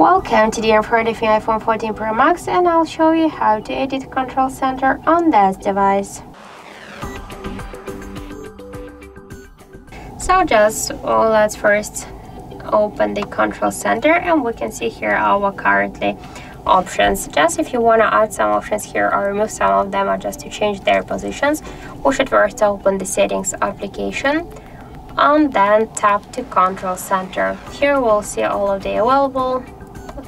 Welcome to the Improving iPhone 14 Pro Max, and I'll show you how to edit Control Center on this device. So let's first open the Control Center, and we can see here our currently options. Just if you want to add some options here or remove some of them, or just to change their positions, we should first open the Settings application and then tap to Control Center. Here we'll see all of the available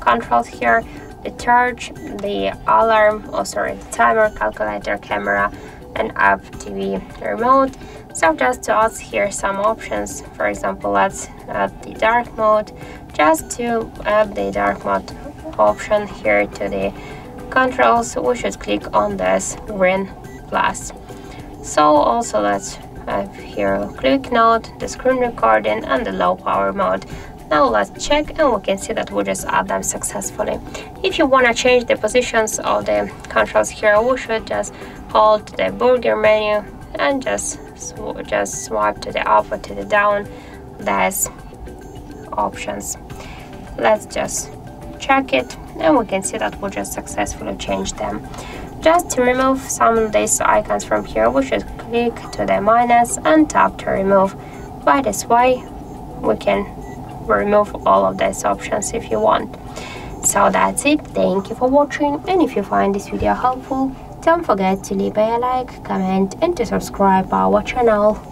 controls here: the charge, the alarm, the timer, calculator, camera, and app, TV, remote. So just to add here some options, for example, let's add the dark mode. Just to add the dark mode option here to the controls, we should click on this green plus. So also let's have here quick note, the screen recording, and the low power mode. Now let's check, and we can see that we just add them successfully. If you want to change the positions of the controls here, we should just hold the burger menu and just swipe to the up or to the down these options. Let's just check it, and we can see that we just successfully changed them. Just to remove some of these icons from here, we should click to the minus and tap to remove. By this way, we can remove all of these options if you want. So that's it. Thank you for watching, and if you find this video helpful, don't forget to leave a like, comment, and to subscribe our channel.